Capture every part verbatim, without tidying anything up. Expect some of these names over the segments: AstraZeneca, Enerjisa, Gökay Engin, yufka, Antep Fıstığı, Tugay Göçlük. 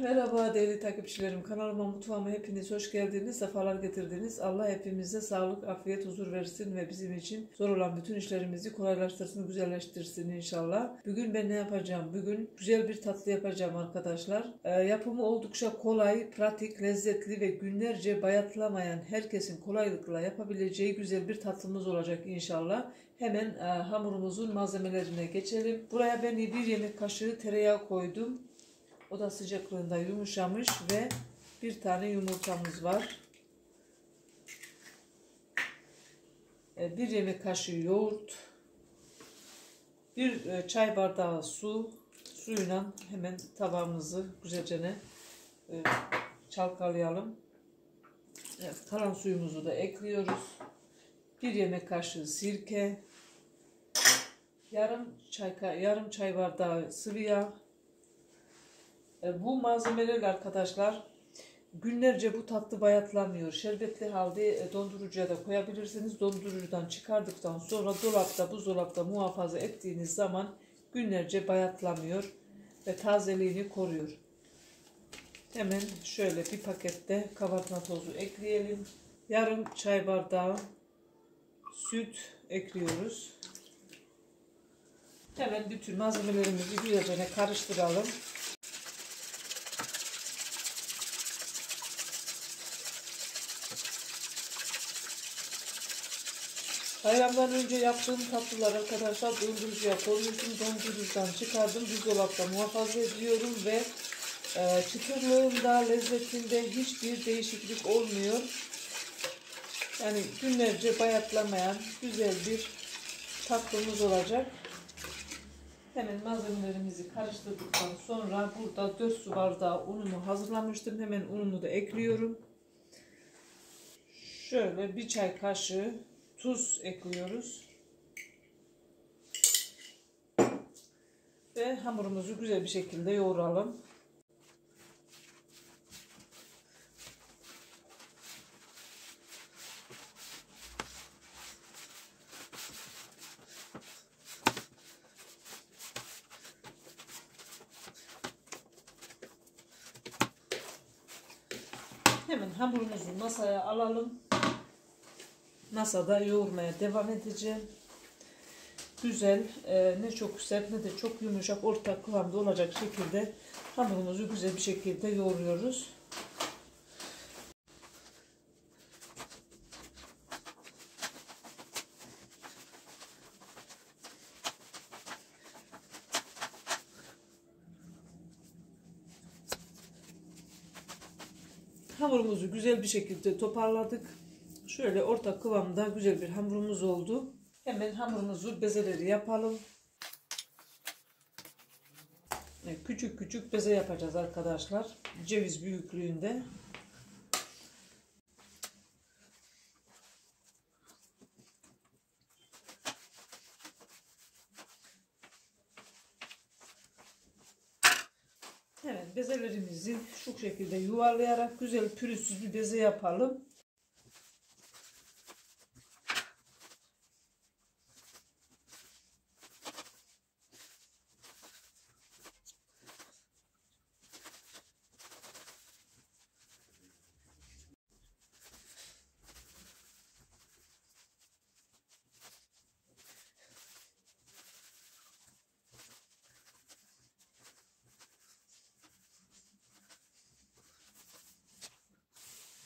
Merhaba değerli takipçilerim, kanalıma, mutfağıma hepiniz hoş geldiniz, sefalar getirdiniz. Allah hepimize sağlık, afiyet, huzur versin ve bizim için zor olan bütün işlerimizi kolaylaştırsın, güzelleştirsin inşallah. Bugün ben ne yapacağım? Bugün güzel bir tatlı yapacağım arkadaşlar. Ee, yapımı oldukça kolay, pratik, lezzetli ve günlerce bayatlamayan herkesin kolaylıkla yapabileceği güzel bir tatlımız olacak inşallah. Hemen e, hamurumuzun malzemelerine geçelim. Buraya ben bir yemek kaşığı tereyağı koydum. Oda sıcaklığında yumuşamış ve bir tane yumurtamız var. Bir yemek kaşığı yoğurt, bir çay bardağı su, suyla hemen tabağımızı güzelce çalkalayalım. Evet, kalan suyumuzu da ekliyoruz. Bir yemek kaşığı sirke, yarım çay yarım çay bardağı sıvı yağ. Bu malzemelerle arkadaşlar günlerce bu tatlı bayatlanmıyor. Şerbetli halde dondurucuya da koyabilirsiniz. Dondurucudan çıkardıktan sonra dolapta, buzdolapta muhafaza ettiğiniz zaman günlerce bayatlamıyor ve tazeliğini koruyor. Hemen şöyle bir pakette kabartma tozu ekleyelim. Yarım çay bardağı süt ekliyoruz. Hemen bütün malzemelerimizi güzelce karıştıralım. Bayramdan önce yaptığım tatlılar arkadaşlar dondurucuya koymuştum, dondurucudan çıkardım, buzdolapta muhafaza ediyorum ve e, çıtırlığında, lezzetinde hiçbir değişiklik olmuyor. Yani günlerce bayatlamayan güzel bir tatlımız olacak. Hemen malzemelerimizi karıştırdıktan sonra burada dört su bardağı unumu hazırlamıştım. Hemen unumu da ekliyorum. Şöyle bir çay kaşığı tuz ekliyoruz ve hamurumuzu güzel bir şekilde yoğuralım. Hemen hamurumuzu masaya alalım. Masada yoğurmaya devam edeceğim. Güzel, e, ne çok sert ne de çok yumuşak, orta kıvamda olacak şekilde hamurumuzu güzel bir şekilde yoğuruyoruz. Hamurumuzu güzel bir şekilde toparladık. Şöyle orta kıvamda güzel bir hamurumuz oldu. Hemen hamurumuzu bezeleri yapalım. Küçük küçük beze yapacağız arkadaşlar. Ceviz büyüklüğünde. Evet, bezelerimizi şu şekilde yuvarlayarak güzel pürüzsüz bir beze yapalım.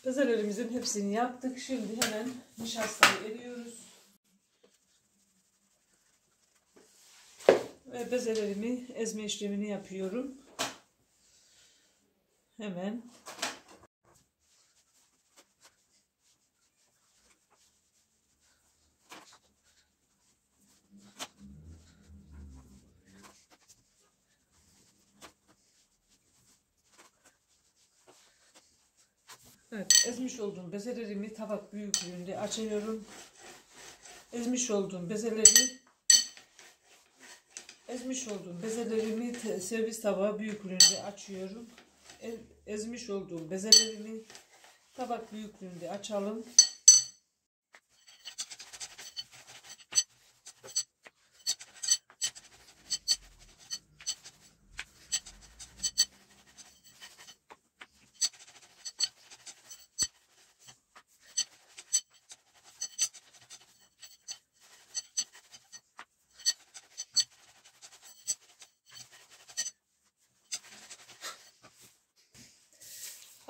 Bezelerimizin hepsini yaptık. Şimdi hemen nişastayı eriyoruz. Ve bezelerimi ezme işlemini yapıyorum. Hemen. Evet, ezmiş olduğum bezelerimi tabak büyüklüğünde açıyorum. Ezmiş olduğum bezeleri ezmiş olduğum bezelerimi servis tabağı büyüklüğünde açıyorum. Ezmiş olduğum bezelerimi tabak büyüklüğünde açalım.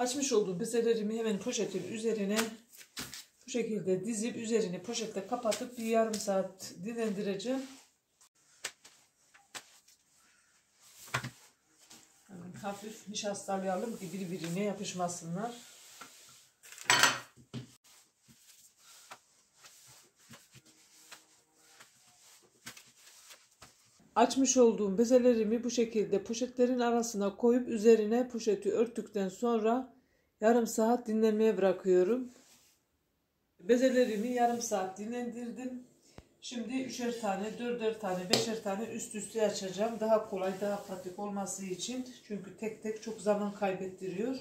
Açmış olduğum bezelerimi hemen poşetin üzerine bu şekilde dizip üzerini poşette kapatıp bir yarım saat dinlendireceğim. Hemen hafif nişastalayalım ki birbirine yapışmasınlar. Açmış olduğum bezelerimi bu şekilde poşetlerin arasına koyup üzerine poşeti örttükten sonra yarım saat dinlenmeye bırakıyorum. Bezelerimi yarım saat dinlendirdim. Şimdi üçer tane, dörder tane, beşer tane üst üste açacağım. Daha kolay, daha pratik olması için. Çünkü tek tek çok zaman kaybettiriyor.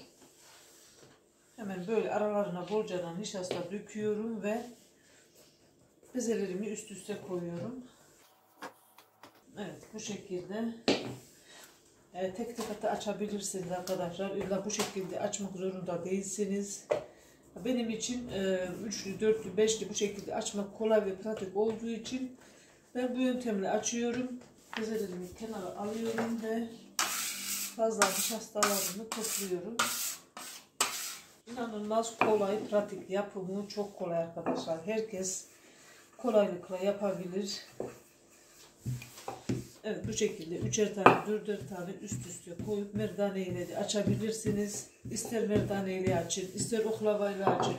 Hemen böyle aralarına bolca nişasta döküyorum ve bezelerimi üst üste koyuyorum. Evet, bu şekilde e, tek tek hatta açabilirsiniz arkadaşlar. İlla bu şekilde açmak zorunda değilsiniz. Benim için e, üçlü, dörtlü, beşli bu şekilde açmak kolay ve pratik olduğu için ben bu yöntemle açıyorum. Bezelerimi kenara alıyorum ve fazla nişastalarını topluyorum. İnanılmaz kolay, pratik, yapımı çok kolay arkadaşlar. Herkes kolaylıkla yapabilir. Evet, bu şekilde üçer tane, dörder tane üst üste koyup merdane ile de açabilirsiniz. İster merdane ile açın, ister oklava ile açın.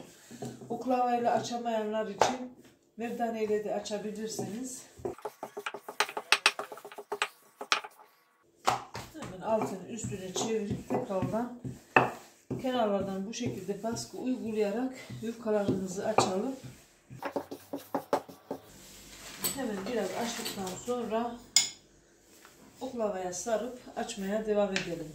Oklava ile açamayanlar için merdane ile de açabilirsiniz. Hemen altını üstüne çevirip tekrardan kenarlardan bu şekilde baskı uygulayarak yufkalarınızı açalım. Hemen biraz açtıktan sonra oklavaya sarıp açmaya devam edelim.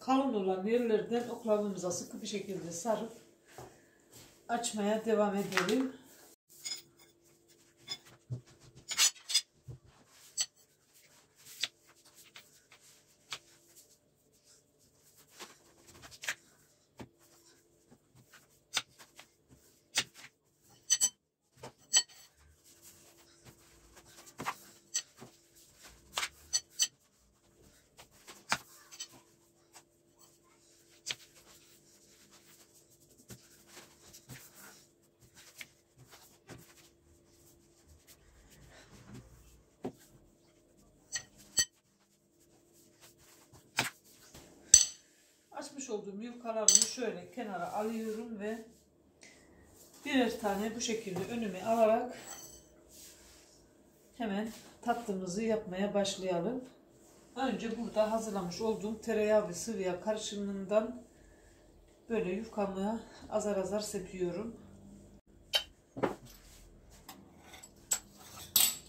Kalın olan yerlerden oklavamıza sıkı bir şekilde sarıp açmaya devam edelim. Açmış olduğum yufkalarımı şöyle kenara alıyorum ve birer tane bu şekilde önüme alarak hemen tatlımızı yapmaya başlayalım. Önce burada hazırlamış olduğum tereyağı ve sıvı yağ karışımından böyle yufkamı azar azar sepiyorum.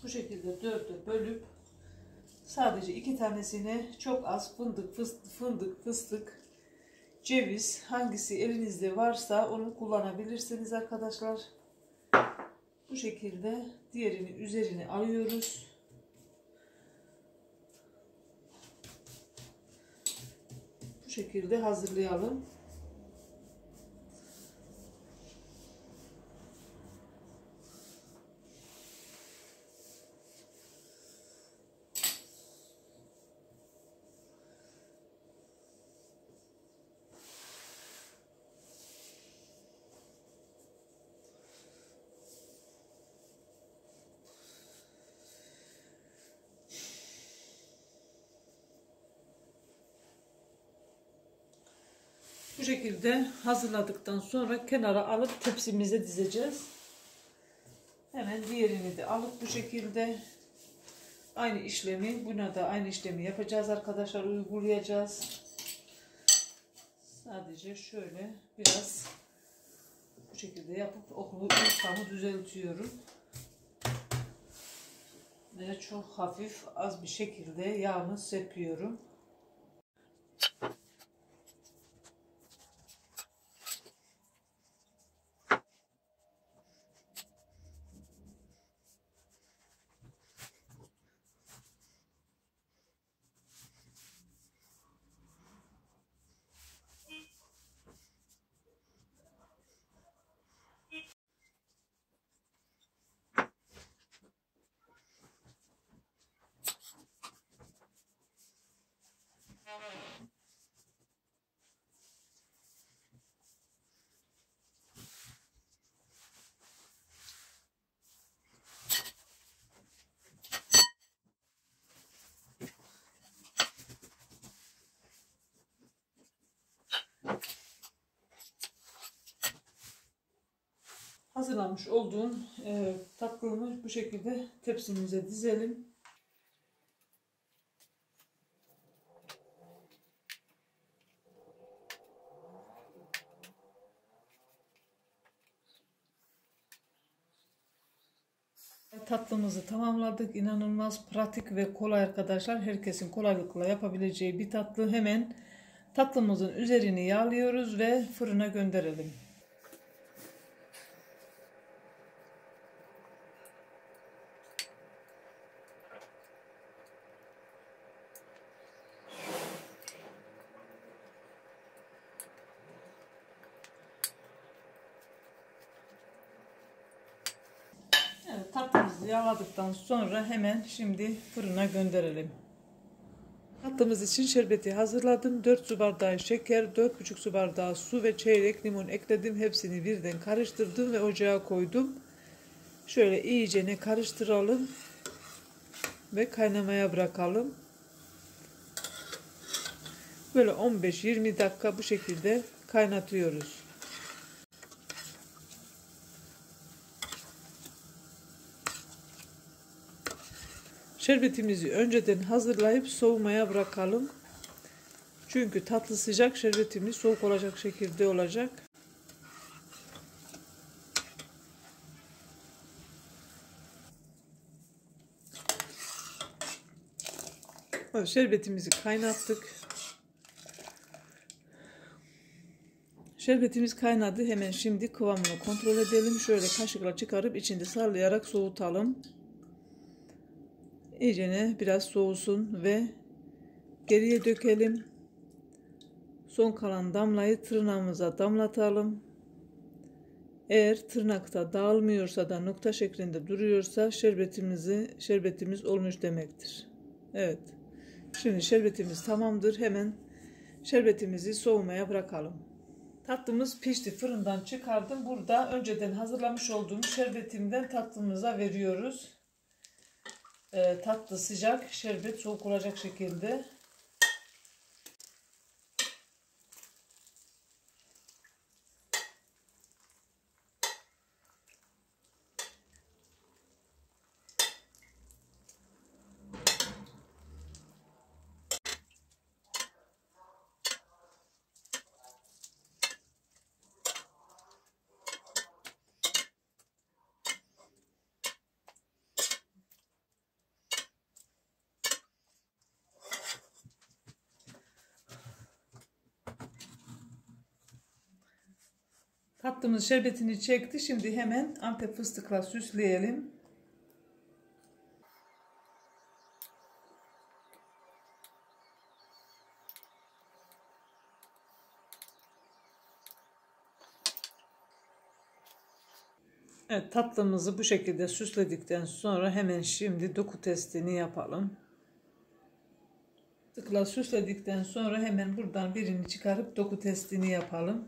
Bu şekilde dörde bölüp sadece iki tanesini çok az fındık fıstık, fındık fıstık ceviz, hangisi elinizde varsa onu kullanabilirsiniz arkadaşlar. Bu şekilde diğerini üzerine alıyoruz. Bu şekilde hazırlayalım. Bu şekilde hazırladıktan sonra kenara alıp tepsimize dizeceğiz. Hemen diğerini de alıp bu şekilde aynı işlemi, buna da aynı işlemi yapacağız arkadaşlar, uygulayacağız. Sadece şöyle biraz bu şekilde yapıp okulu yufkamı düzeltiyorum. Ve çok hafif, az bir şekilde yağını sepiyorum. hazırlamış olduğum e, tatlımı bu şekilde tepsimize dizelim. Tatlımızı tamamladık. İnanılmaz pratik ve kolay arkadaşlar. Herkesin kolaylıkla yapabileceği bir tatlı. Hemen tatlımızın üzerini yağlıyoruz ve fırına gönderelim. Evet, tatlımızı yağladıktan sonra hemen şimdi fırına gönderelim. Tatlımız için şerbeti hazırladım. dört su bardağı şeker, dört buçuk su bardağı su ve çeyrek limon ekledim. Hepsini birden karıştırdım ve ocağa koydum. Şöyle iyicene karıştıralım ve kaynamaya bırakalım. Böyle on beş yirmi dakika bu şekilde kaynatıyoruz. Şerbetimizi önceden hazırlayıp soğumaya bırakalım. Çünkü tatlı sıcak, şerbetimiz soğuk olacak şekilde olacak. Evet, şerbetimizi kaynattık. Şerbetimiz kaynadı. Hemen şimdi kıvamını kontrol edelim. Şöyle kaşıkla çıkarıp içinde sallayarak soğutalım. İyicene biraz soğusun ve geriye dökelim. Son kalan damlayı tırnağımıza damlatalım. Eğer tırnakta dağılmıyorsa da nokta şeklinde duruyorsa şerbetimizi şerbetimiz olmuş demektir. Evet. Şimdi şerbetimiz tamamdır. Hemen şerbetimizi soğumaya bırakalım. Tatlımız pişti. Fırından çıkardım. Burada önceden hazırlamış olduğum şerbetimden tatlımıza veriyoruz. Tatlı sıcak, şerbet soğuk olacak şekilde. Tatlımız şerbetini çekti. Şimdi hemen Antep fıstıkla süsleyelim. Evet, tatlımızı bu şekilde süsledikten sonra hemen şimdi doku testini yapalım. Fıstıkla süsledikten sonra hemen buradan birini çıkarıp doku testini yapalım.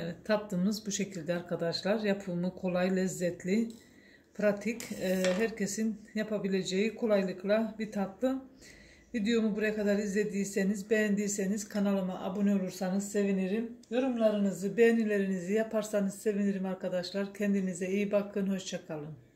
Evet, tatlımız bu şekilde arkadaşlar. Yapımı kolay, lezzetli, pratik, herkesin yapabileceği kolaylıkla bir tatlı. Videomu buraya kadar izlediyseniz, beğendiyseniz kanalıma abone olursanız sevinirim. Yorumlarınızı, beğenilerinizi yaparsanız sevinirim arkadaşlar. Kendinize iyi bakın, hoşça kalın.